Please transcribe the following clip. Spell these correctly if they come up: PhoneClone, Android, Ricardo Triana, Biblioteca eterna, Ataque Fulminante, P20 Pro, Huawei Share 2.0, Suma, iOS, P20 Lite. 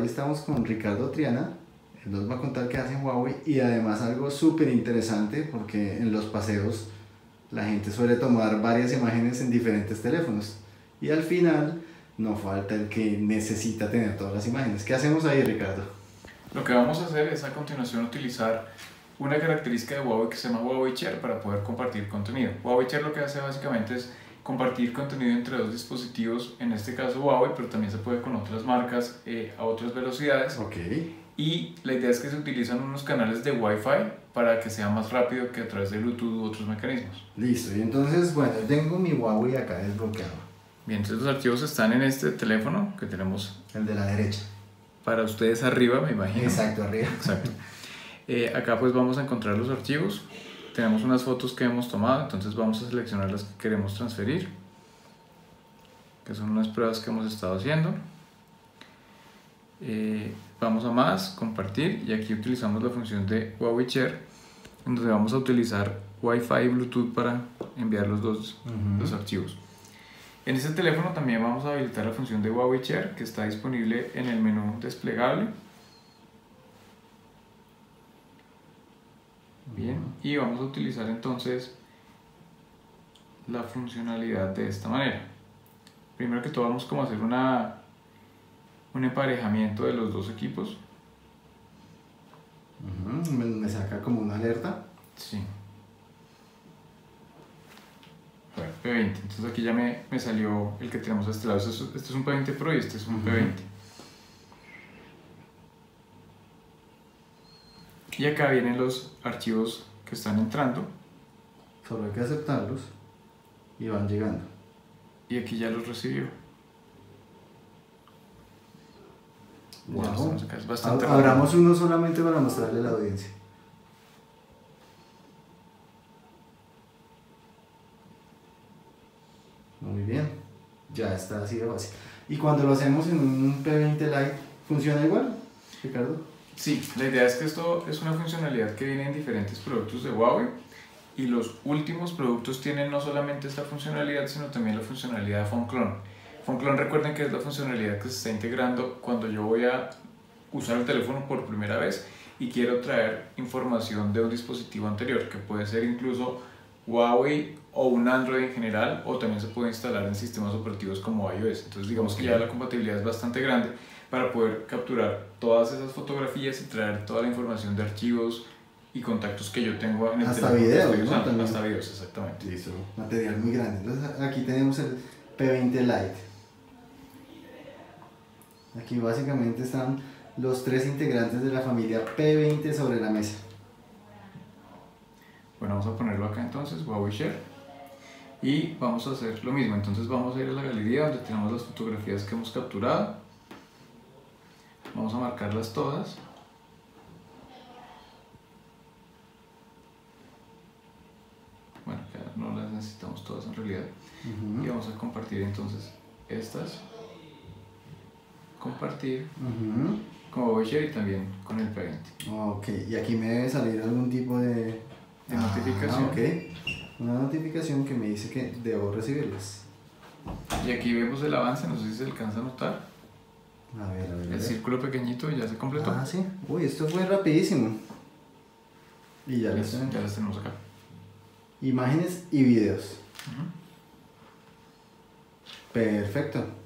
hoy estamos con Ricardo Triana. Él nos va a contar qué hace Huawei y además algo súper interesante, porque en los paseos la gente suele tomar varias imágenes en diferentes teléfonos y al final no falta el que necesita tener todas las imágenes. ¿Qué hacemos ahí, Ricardo? Lo que vamos a hacer es a continuación utilizar una característica de Huawei que se llama Huawei Share para poder compartir contenido. Huawei Share lo que hace básicamente es compartir contenido entre dos dispositivos, en este caso Huawei, pero también se puede con otras marcas a otras velocidades. Okay. Y la idea es que se utilizan unos canales de Wi-Fi para que sea más rápido que a través de Bluetooth u otros mecanismos. Listo, y entonces, bueno, tengo mi Huawei acá desbloqueado. Bien, entonces los archivos están en este teléfono que tenemos. El de la derecha. Para ustedes arriba, me imagino. Exacto, arriba. Exacto. Acá pues vamos a encontrar los archivos. Tenemos unas fotos que hemos tomado, entonces vamos a seleccionar las que queremos transferir, que son unas pruebas que hemos estado haciendo. Vamos a más, compartir, y aquí utilizamos la función de Huawei Share, entonces vamos a utilizar Wi-Fi y Bluetooth para enviar los dos los archivos. En este teléfono también vamos a habilitar la función de Huawei Share, que está disponible en el menú desplegable. Bien, y vamos a utilizar entonces la funcionalidad de esta manera. Primero que todo vamos como a hacer un emparejamiento de los dos equipos. Me saca como una alerta. Sí. Bueno, P20, entonces aquí ya me salió el que tenemos a este lado. Este es un P20 Pro y este es un P20. Y acá vienen los archivos que están entrando. Solo hay que aceptarlos y van llegando. Y aquí ya los recibió. Wow. Ya es bastante raro. Abramos uno solamente para mostrarle a la audiencia. Muy bien. Ya está así de fácil. ¿Y cuando lo hacemos en un P20 Lite funciona igual, Ricardo? Sí, la idea es que esto es una funcionalidad que viene en diferentes productos de Huawei, y los últimos productos tienen no solamente esta funcionalidad, sino también la funcionalidad de PhoneClone. PhoneClone, recuerden que es la funcionalidad que se está integrando cuando yo voy a usar el teléfono por primera vez y quiero traer información de un dispositivo anterior, que puede ser incluso Huawei o un Android en general, o también se puede instalar en sistemas operativos como iOS. Entonces digamos que ya la compatibilidad es bastante grande para poder capturar todas esas fotografías y traer toda la información de archivos y contactos que yo tengo en el teléfono. Hasta videos, ¿no? También. Hasta videos, exactamente. Listo, material muy grande. Entonces aquí tenemos el P20 Lite. Aquí básicamente están los tres integrantes de la familia P20 sobre la mesa. Bueno, vamos a ponerlo acá entonces, Huawei Share, y vamos a hacer lo mismo. Entonces vamos a ir a la galería donde tenemos las fotografías que hemos capturado. Vamos a marcarlas todas. Bueno, ya no las necesitamos todas en realidad. Y vamos a compartir entonces estas. Compartir con Huawei Share y también con el P20. Ok, y aquí me debe salir algún tipo de notificación. Una notificación que me dice que debo recibirlas. Y aquí vemos el avance, no sé si se alcanza a notar. A ver. El círculo pequeñito ya se completó. Ah, sí. Uy, esto fue rapidísimo. Y ya las tenemos acá. Imágenes y videos. Perfecto.